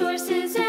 resources.